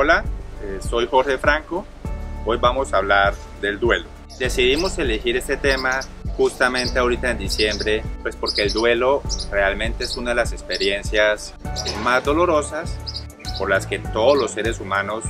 Hola, soy Jorge Franco. Hoy vamos a hablar del duelo. Decidimos elegir este tema justamente ahorita en diciembre, pues porque el duelo realmente es una de las experiencias más dolorosas por las que todos los seres humanos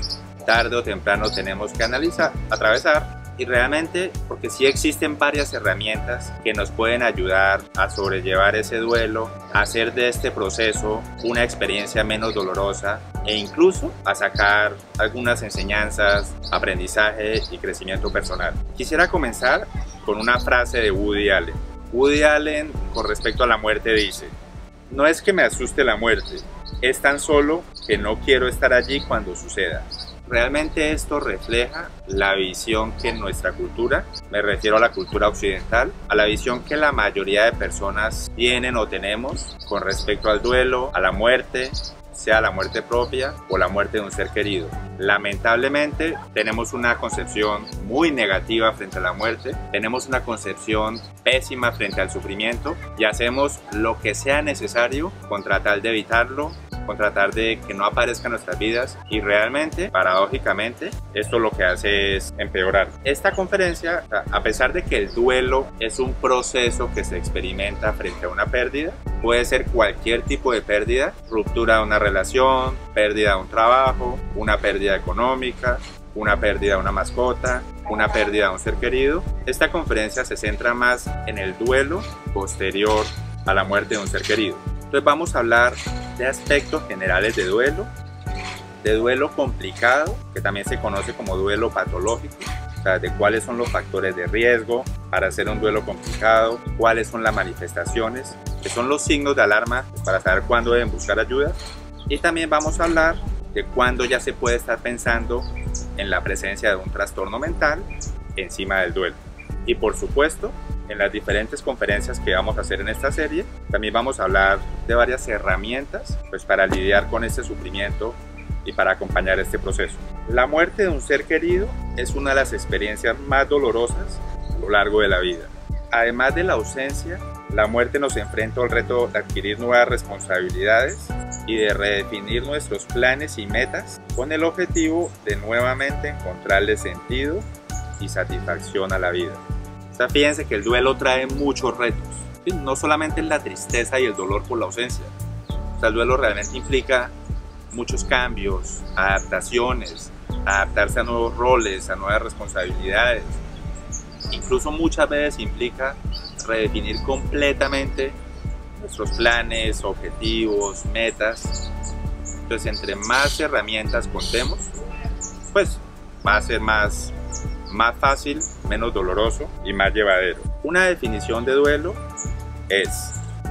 tarde o temprano tenemos que atravesar. Y realmente porque sí existen varias herramientas que nos pueden ayudar a sobrellevar ese duelo, a hacer de este proceso una experiencia menos dolorosa e incluso a sacar algunas enseñanzas, aprendizaje y crecimiento personal. Quisiera comenzar con una frase de Woody Allen. Woody Allen con respecto a la muerte dice: "No es que me asuste la muerte, es tan solo que no quiero estar allí cuando suceda". Realmente esto refleja la visión que en nuestra cultura, me refiero a la cultura occidental, a la visión que la mayoría de personas tienen o tenemos con respecto al duelo, a la muerte, sea la muerte propia o la muerte de un ser querido. Lamentablemente tenemos una concepción muy negativa frente a la muerte, tenemos una concepción pésima frente al sufrimiento y hacemos lo que sea necesario con tratar de evitarlo, con tratar de que no aparezcan nuestras vidas, y realmente, paradójicamente, esto lo que hace es empeorar. Esta conferencia, a pesar de que el duelo es un proceso que se experimenta frente a una pérdida, puede ser cualquier tipo de pérdida, ruptura de una relación, pérdida de un trabajo, una pérdida económica, una pérdida de una mascota, una pérdida de un ser querido. Esta conferencia se centra más en el duelo posterior a la muerte de un ser querido. Entonces vamos a hablar de aspectos generales de duelo complicado, que también se conoce como duelo patológico, o sea, de cuáles son los factores de riesgo para hacer un duelo complicado, cuáles son las manifestaciones, que son los signos de alarma para saber cuándo deben buscar ayuda, y también vamos a hablar de cuándo ya se puede estar pensando en la presencia de un trastorno mental encima del duelo. Y por supuesto, en las diferentes conferencias que vamos a hacer en esta serie, también vamos a hablar de varias herramientas pues, para lidiar con este sufrimiento y para acompañar este proceso. La muerte de un ser querido es una de las experiencias más dolorosas a lo largo de la vida. Además de la ausencia, la muerte nos enfrenta al reto de adquirir nuevas responsabilidades y de redefinir nuestros planes y metas con el objetivo de nuevamente encontrarle sentido y satisfacción a la vida. O sea, fíjense que el duelo trae muchos retos, ¿sí? No solamente la tristeza y el dolor por la ausencia. O sea, el duelo realmente implica muchos cambios, adaptaciones, adaptarse a nuevos roles, a nuevas responsabilidades. Incluso muchas veces implica redefinir completamente nuestros planes, objetivos, metas. Entonces, entre más herramientas contemos, pues va a ser más fácil, menos doloroso y más llevadero. Una definición de duelo es: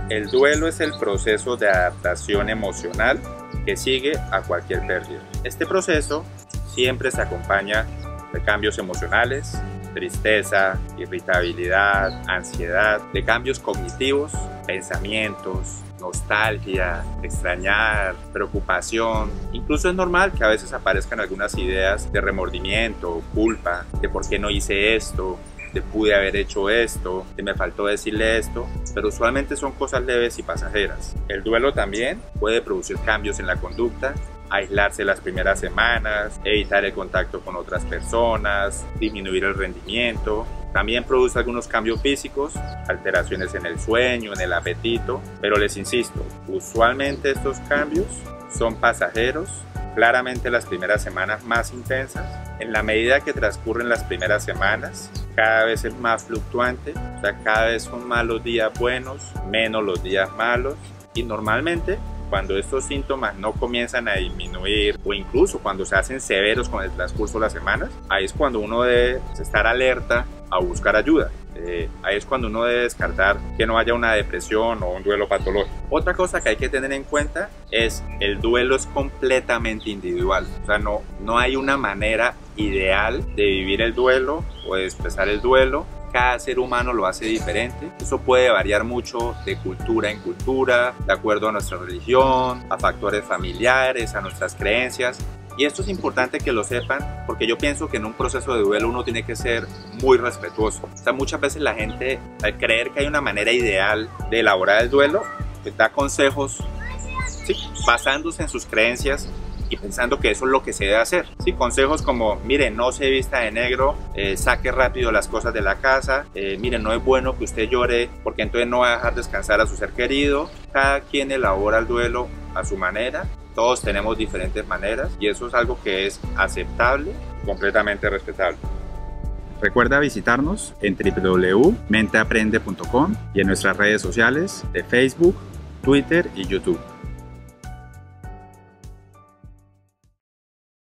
el duelo es el proceso de adaptación emocional que sigue a cualquier pérdida. Este proceso siempre se acompaña de cambios emocionales, tristeza, irritabilidad, ansiedad, de cambios cognitivos, pensamientos, nostalgia, extrañar, preocupación. Incluso es normal que a veces aparezcan algunas ideas de remordimiento, culpa, de por qué no hice esto, de pude haber hecho esto, de me faltó decirle esto, pero usualmente son cosas leves y pasajeras. El duelo también puede producir cambios en la conducta, aislarse las primeras semanas, evitar el contacto con otras personas, disminuir el rendimiento. También produce algunos cambios físicos, alteraciones en el sueño, en el apetito, pero les insisto, usualmente estos cambios son pasajeros, claramente las primeras semanas más intensas. En la medida que transcurren las primeras semanas, cada vez es más fluctuante, o sea, cada vez son más los días buenos, menos los días malos, y normalmente cuando estos síntomas no comienzan a disminuir o incluso cuando se hacen severos con el transcurso de las semanas, ahí es cuando uno debe estar alerta a buscar ayuda. Ahí es cuando uno debe descartar que no haya una depresión o un duelo patológico. Otra cosa que hay que tener en cuenta es el duelo es completamente individual. O sea, no hay una manera ideal de vivir el duelo o de expresar el duelo. Cada ser humano lo hace diferente. Eso puede variar mucho de cultura en cultura, de acuerdo a nuestra religión, a factores familiares, a nuestras creencias. Y esto es importante que lo sepan, porque yo pienso que en un proceso de duelo uno tiene que ser muy respetuoso. O sea, muchas veces la gente, al creer que hay una manera ideal de elaborar el duelo, pues da consejos, sí, basándose en sus creencias y pensando que eso es lo que se debe hacer. Sí, consejos como, mire, no se vista de negro, saque rápido las cosas de la casa, mire, no es bueno que usted llore porque entonces no va a dejar descansar a su ser querido. Cada quien elabora el duelo a su manera, todos tenemos diferentes maneras y eso es algo que es aceptable, completamente respetable. Recuerda visitarnos en www.menteaprende.com y en nuestras redes sociales de Facebook, Twitter y YouTube.